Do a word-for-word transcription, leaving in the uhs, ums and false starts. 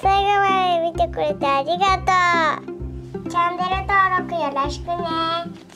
最後まで見てくれてありがとう。チャンネル登録よろしくね。